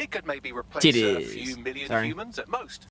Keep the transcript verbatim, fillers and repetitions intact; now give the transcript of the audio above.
It could maybe replace a few million humans at most.